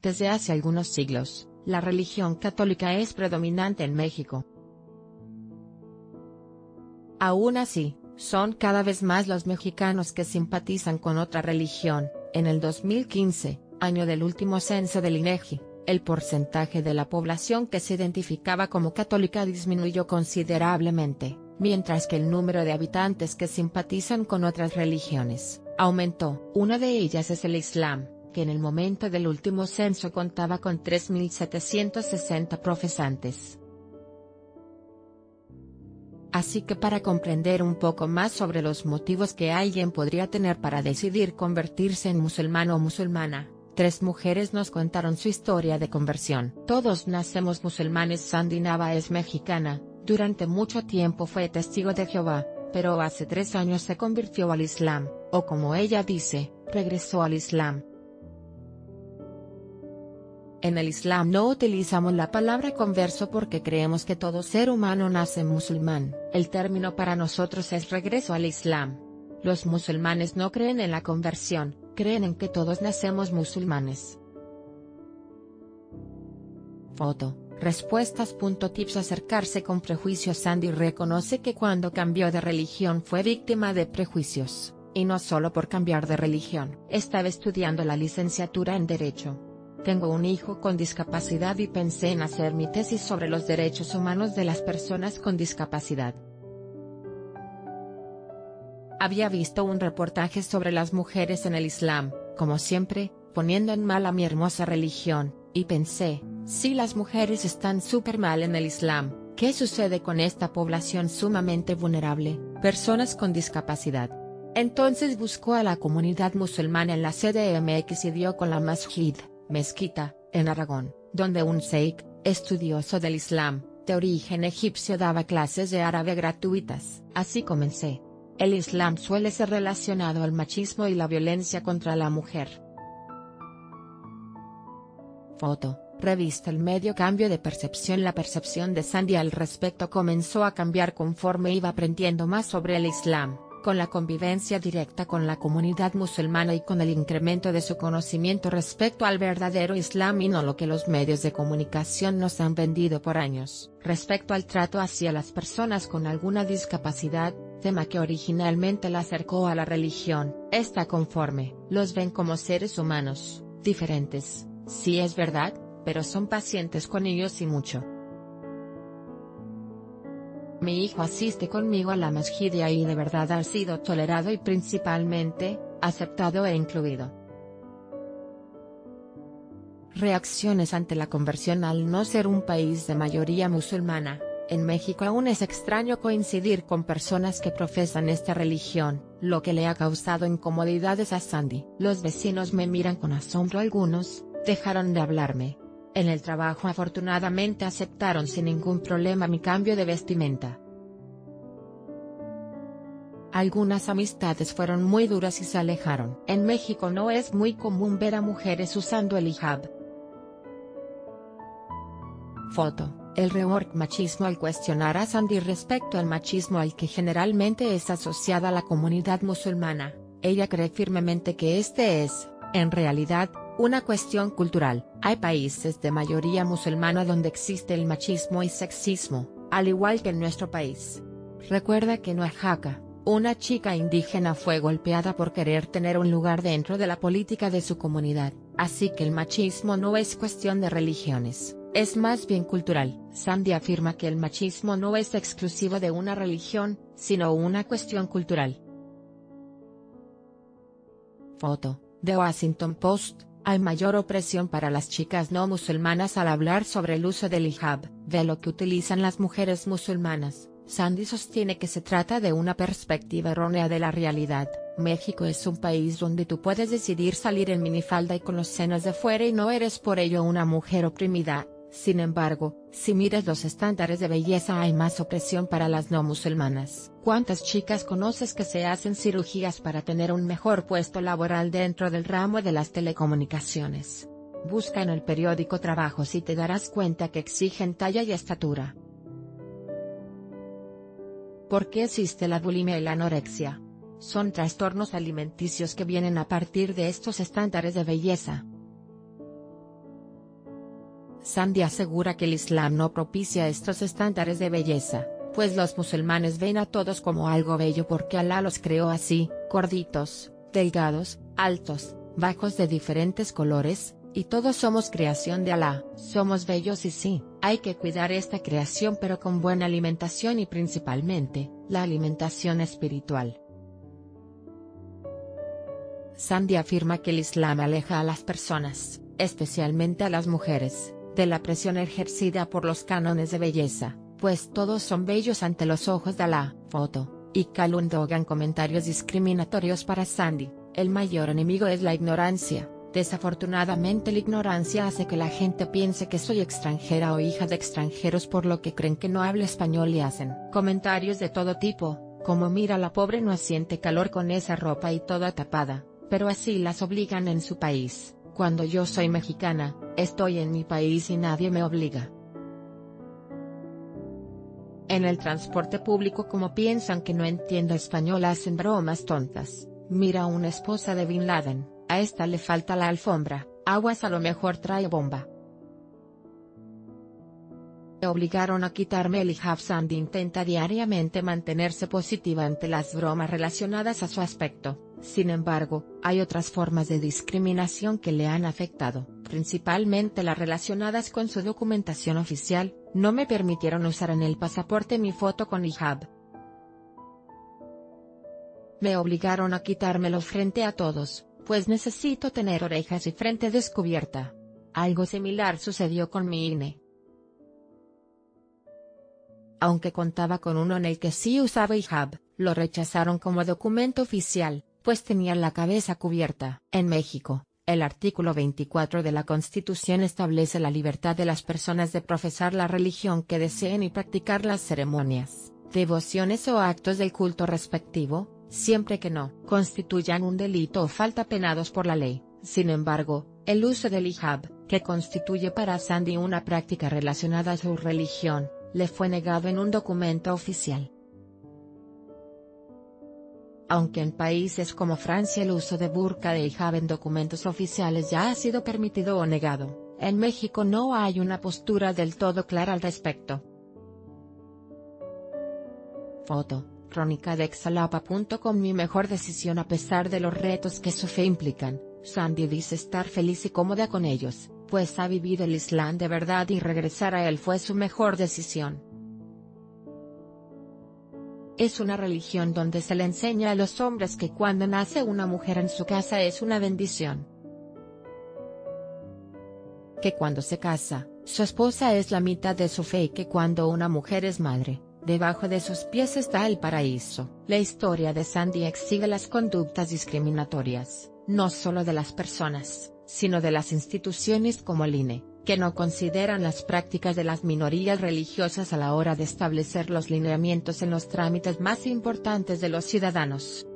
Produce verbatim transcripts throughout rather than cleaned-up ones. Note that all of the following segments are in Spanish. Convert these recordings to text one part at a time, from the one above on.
Desde hace algunos siglos, la religión católica es predominante en México. Aún así, son cada vez más los mexicanos que simpatizan con otra religión. En el dos mil quince, año del último censo del INEGI, el porcentaje de la población que se identificaba como católica disminuyó considerablemente, mientras que el número de habitantes que simpatizan con otras religiones aumentó. Una de ellas es el Islam, que en el momento del último censo contaba con tres mil setecientos sesenta profesantes. Así que para comprender un poco más sobre los motivos que alguien podría tener para decidir convertirse en musulmán o musulmana, tres mujeres nos contaron su historia de conversión. Todos nacemos musulmanes. Sandy Nava es mexicana, durante mucho tiempo fue testigo de Jehová, pero hace tres años se convirtió al Islam, o como ella dice, regresó al Islam. En el Islam no utilizamos la palabra converso porque creemos que todo ser humano nace musulmán. El término para nosotros es regreso al Islam. Los musulmanes no creen en la conversión, creen en que todos nacemos musulmanes. Foto, respuestas.tips Acercarse con prejuicios. Sandy reconoce que cuando cambió de religión fue víctima de prejuicios, y no solo por cambiar de religión. Estaba estudiando la licenciatura en Derecho. Tengo un hijo con discapacidad y pensé en hacer mi tesis sobre los derechos humanos de las personas con discapacidad. Había visto un reportaje sobre las mujeres en el Islam, como siempre, poniendo en mal a mi hermosa religión, y pensé, si las mujeres están súper mal en el Islam, ¿qué sucede con esta población sumamente vulnerable, personas con discapacidad? Entonces buscó a la comunidad musulmana en la C D M X y dio con la masjid, mezquita, en Aragón, donde un sheikh, estudioso del Islam, de origen egipcio, daba clases de árabe gratuitas. Así comencé. El Islam suele ser relacionado al machismo y la violencia contra la mujer. Foto, revista El Medio. Cambio de percepción. La percepción de Sandy al respecto comenzó a cambiar conforme iba aprendiendo más sobre el Islam, con la convivencia directa con la comunidad musulmana y con el incremento de su conocimiento respecto al verdadero Islam y no lo que los medios de comunicación nos han vendido por años. Respecto al trato hacia las personas con alguna discapacidad, tema que originalmente la acercó a la religión, está conforme, los ven como seres humanos, diferentes, sí es verdad, pero son pacientes con ellos y mucho. Mi hijo asiste conmigo a la masjid y ahí de verdad ha sido tolerado y principalmente, aceptado e incluido. Reacciones ante la conversión. Al no ser un país de mayoría musulmana, en México aún es extraño coincidir con personas que profesan esta religión, lo que le ha causado incomodidades a Sandy. Los vecinos me miran con asombro, algunos dejaron de hablarme. En el trabajo afortunadamente aceptaron sin ningún problema mi cambio de vestimenta. Algunas amistades fueron muy duras y se alejaron. En México no es muy común ver a mujeres usando el hijab. Foto, el rework machismo. Al cuestionar a Sandy respecto al machismo al que generalmente es asociada la comunidad musulmana, ella cree firmemente que este es, en realidad, una cuestión cultural. Hay países de mayoría musulmana donde existe el machismo y sexismo, al igual que en nuestro país. Recuerda que en Oaxaca, una chica indígena fue golpeada por querer tener un lugar dentro de la política de su comunidad, así que el machismo no es cuestión de religiones, es más bien cultural. Sandy afirma que el machismo no es exclusivo de una religión, sino una cuestión cultural. Foto, The Washington Post. Hay mayor opresión para las chicas no musulmanas al hablar sobre el uso del hijab, de lo que utilizan las mujeres musulmanas. Sandy sostiene que se trata de una perspectiva errónea de la realidad. México es un país donde tú puedes decidir salir en minifalda y con los senos de fuera y no eres por ello una mujer oprimida. Sin embargo, si miras los estándares de belleza hay más opresión para las no musulmanas. ¿Cuántas chicas conoces que se hacen cirugías para tener un mejor puesto laboral dentro del ramo de las telecomunicaciones? Busca en el periódico trabajos y te darás cuenta que exigen talla y estatura. ¿Por qué existe la bulimia y la anorexia? Son trastornos alimenticios que vienen a partir de estos estándares de belleza. Sandy asegura que el Islam no propicia estos estándares de belleza, pues los musulmanes ven a todos como algo bello porque Alá los creó así, gorditos, delgados, altos, bajos de diferentes colores, y todos somos creación de Alá. Somos bellos y sí, hay que cuidar esta creación pero con buena alimentación y principalmente, la alimentación espiritual. Sandy afirma que el Islam aleja a las personas, especialmente a las mujeres, de la presión ejercida por los cánones de belleza, pues todos son bellos ante los ojos de Alá. Foto, y Calum Dogan. Comentarios discriminatorios para Sandy. El mayor enemigo es la ignorancia. Desafortunadamente la ignorancia hace que la gente piense que soy extranjera o hija de extranjeros, por lo que creen que no hablo español y hacen comentarios de todo tipo, como mira la pobre no siente calor con esa ropa y toda tapada, pero así las obligan en su país. Cuando yo soy mexicana, estoy en mi país y nadie me obliga. En el transporte público, como piensan que no entiendo español, hacen bromas tontas. Mira a una esposa de Bin Laden, a esta le falta la alfombra, aguas, a lo mejor trae bomba. Me obligaron a quitarme el hijab. Sandy intenta diariamente mantenerse positiva ante las bromas relacionadas a su aspecto. Sin embargo, hay otras formas de discriminación que le han afectado, principalmente las relacionadas con su documentación oficial. No me permitieron usar en el pasaporte mi foto con hijab. Me obligaron a quitármelo frente a todos, pues necesito tener orejas y frente descubierta. Algo similar sucedió con mi I N E. Aunque contaba con uno en el que sí usaba hijab, lo rechazaron como documento oficial, pues tenía la cabeza cubierta. En México, el artículo veinticuatro de la Constitución establece la libertad de las personas de profesar la religión que deseen y practicar las ceremonias, devociones o actos del culto respectivo, siempre que no constituyan un delito o falta penados por la ley. Sin embargo, el uso del hijab, que constituye para Sandy una práctica relacionada a su religión, le fue negado en un documento oficial. Aunque en países como Francia el uso de burka de hijab en documentos oficiales ya ha sido permitido o negado, en México no hay una postura del todo clara al respecto. Foto, crónica de exalapa punto com. Mi mejor decisión a pesar de los retos que su fe implican. Sandy dice estar feliz y cómoda con ellos, pues ha vivido el Islam de verdad y regresar a él fue su mejor decisión. Es una religión donde se le enseña a los hombres que cuando nace una mujer en su casa es una bendición. Que cuando se casa, su esposa es la mitad de su fe y que cuando una mujer es madre, debajo de sus pies está el paraíso. La historia de Sandy exhibe las conductas discriminatorias, no solo de las personas, sino de las instituciones como el I N E, que no consideran las prácticas de las minorías religiosas a la hora de establecer los lineamientos en los trámites más importantes de los ciudadanos.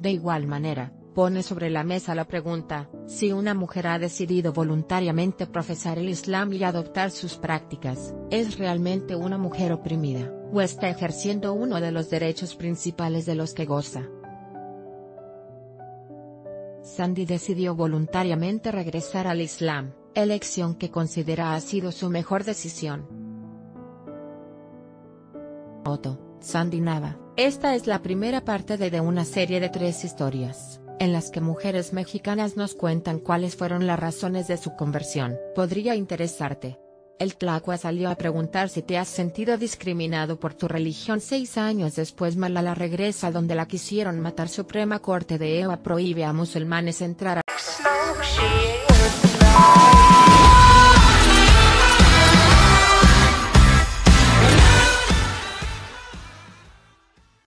De igual manera, pone sobre la mesa la pregunta, si una mujer ha decidido voluntariamente profesar el Islam y adoptar sus prácticas, ¿es realmente una mujer oprimida, o está ejerciendo uno de los derechos principales de los que goza? Sandy decidió voluntariamente regresar al Islam, elección que considera ha sido su mejor decisión. Foto, Sandy Nava. Esta es la primera parte de, de una serie de tres historias, en las que mujeres mexicanas nos cuentan cuáles fueron las razones de su conversión. Podría interesarte. El Tlacua salió a preguntar si te has sentido discriminado por tu religión. Seis años después Malala regresa donde la quisieron matar. Suprema Corte de E U A prohíbe a musulmanes entrar a